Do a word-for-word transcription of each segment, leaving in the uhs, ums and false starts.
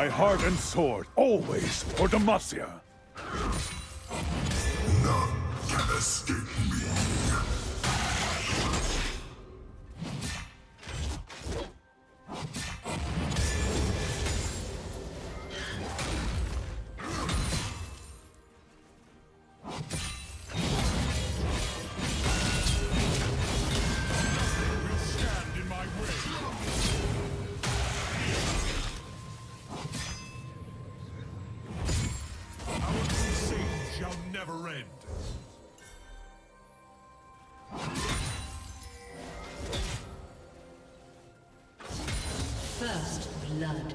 My heart and sword, always for Demacia. None can escape me. First blood.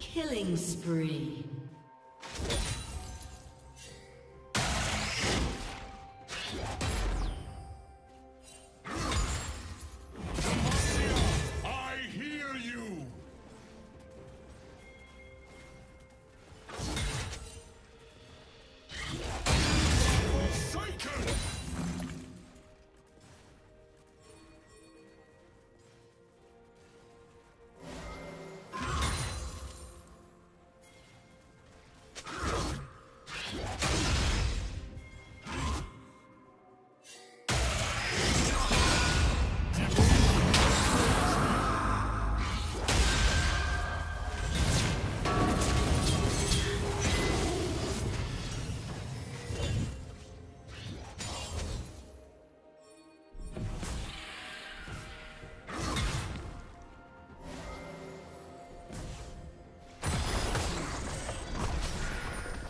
Killing spree.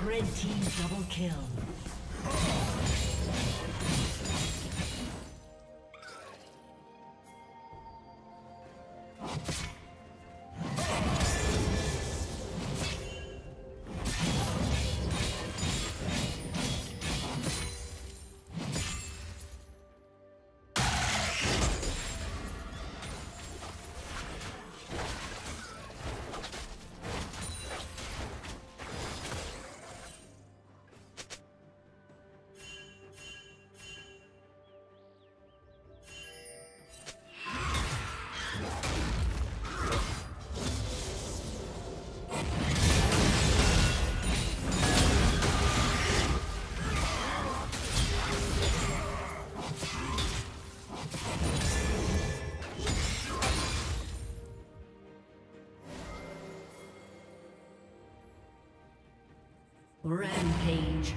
Red team double kill. Rampage.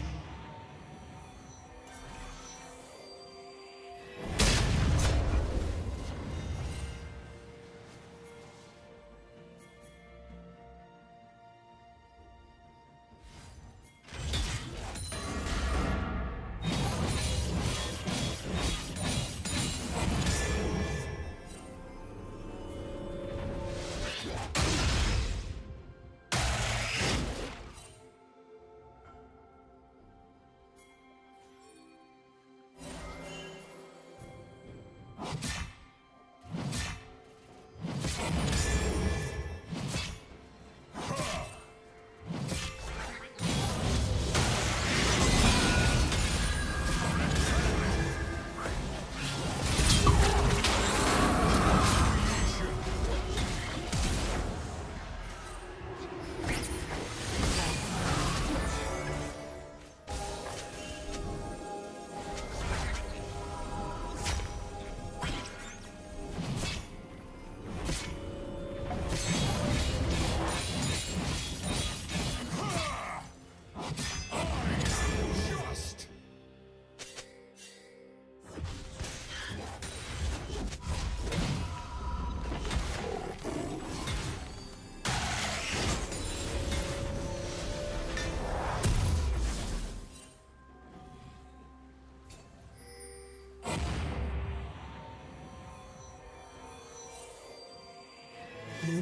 Blue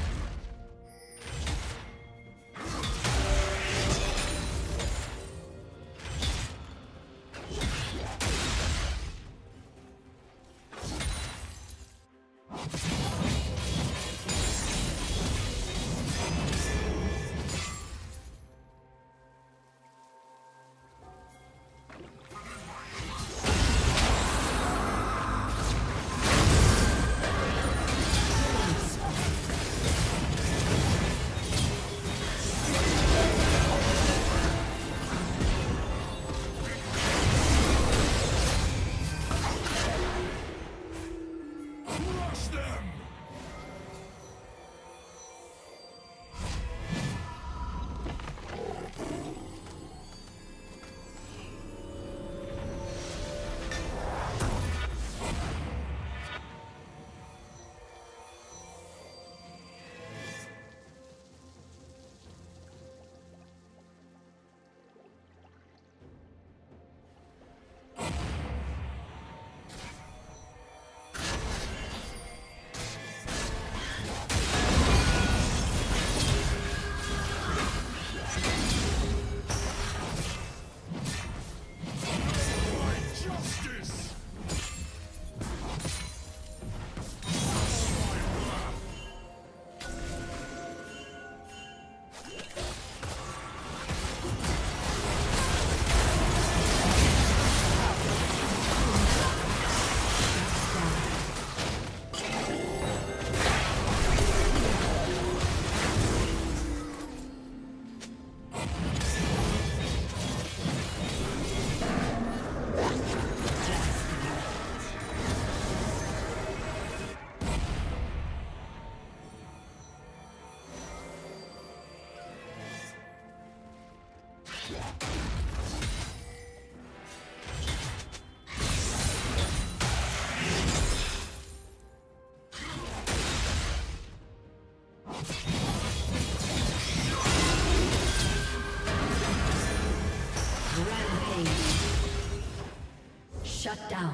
Shut down.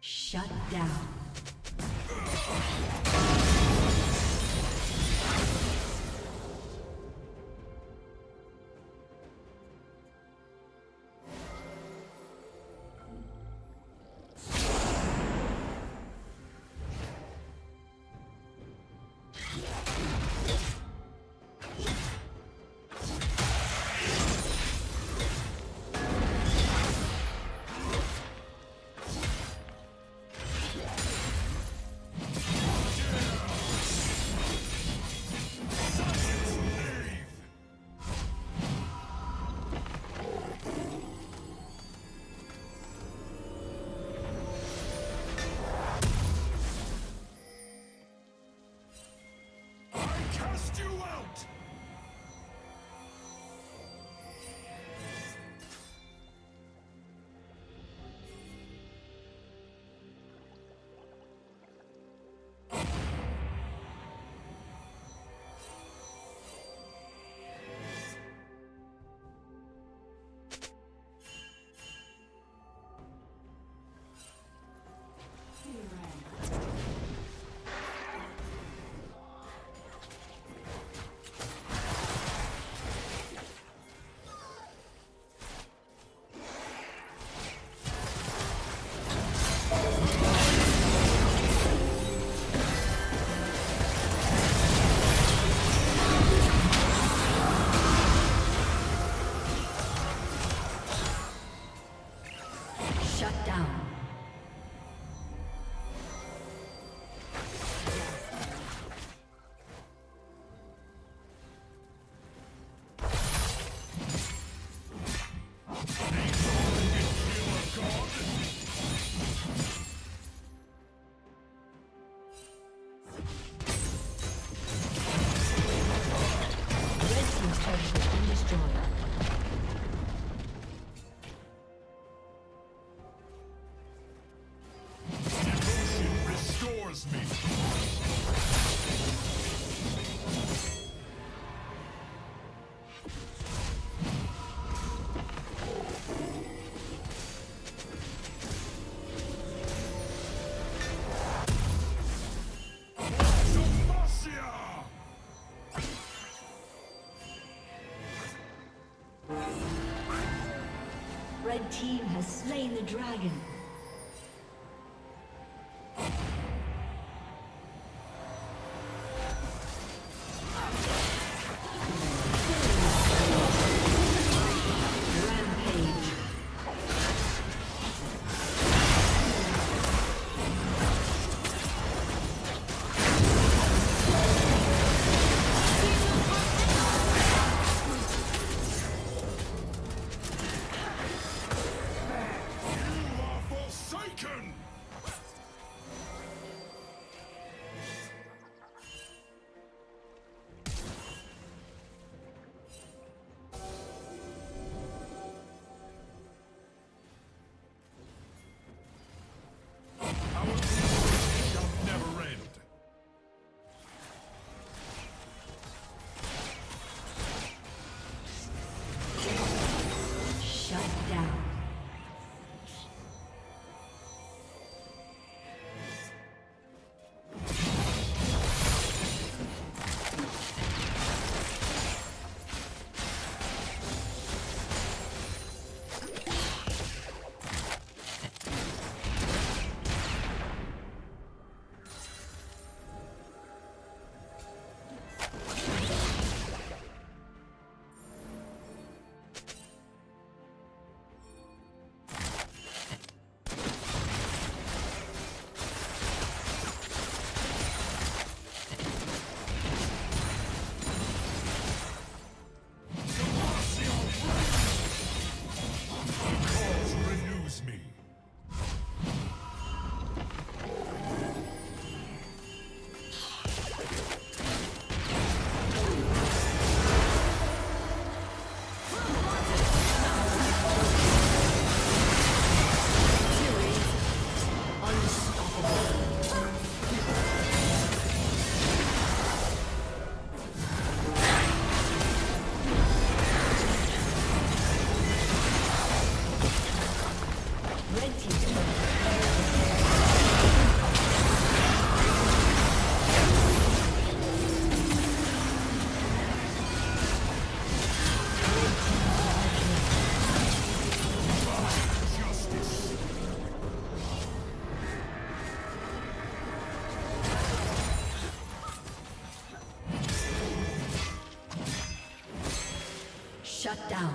Shut down. Red team has slain the dragon. Shut down.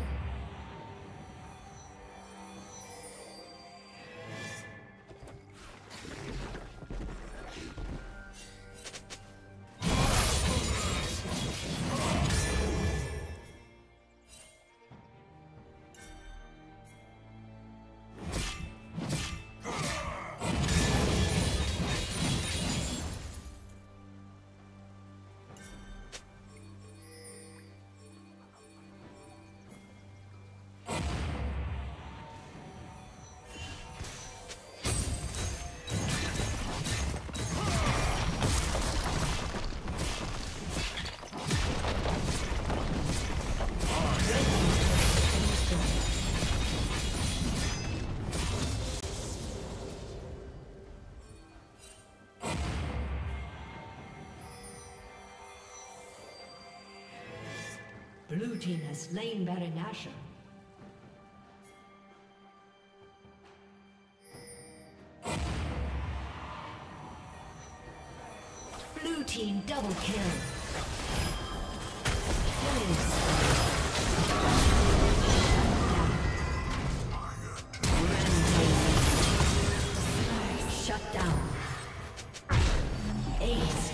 Blue team has slain Baron Nashor. Blue team double kill. Killing spree. Shut down. Ace.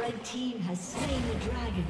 Red team has slain the dragon.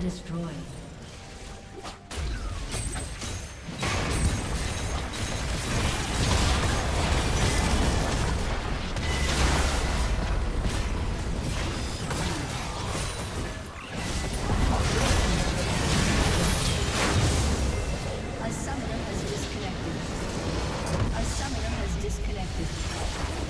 Destroyed. A summoner has disconnected. A summoner has disconnected.